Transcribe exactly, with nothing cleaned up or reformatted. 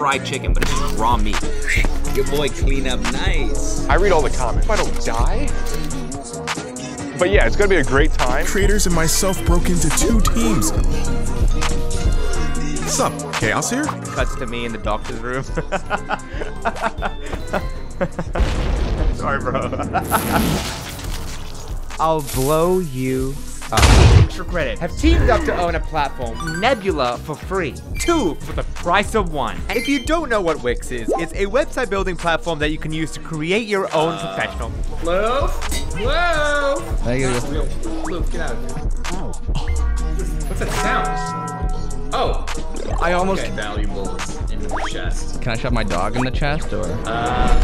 fried chicken, but it's just raw meat. Your boy clean up nice. I read all the comments. If I don't die? But yeah, it's gonna be a great time. Creators and myself broke into two teams. What's up? Chaos here? Cuts to me in the doctor's room. Sorry, bro. I'll blow you up. Extra credit. Have teamed up to own a platform. Nebula for free. Two for the price of one. If you don't know what Wix is, it's a website building platform that you can use to create your own uh, professional. Hello? Whoa! There you go. Luke, get out of here. Oh. What's that sound? Oh. I almost. Okay, valuables in the chest. Can I shove my dog in the chest or? Uh.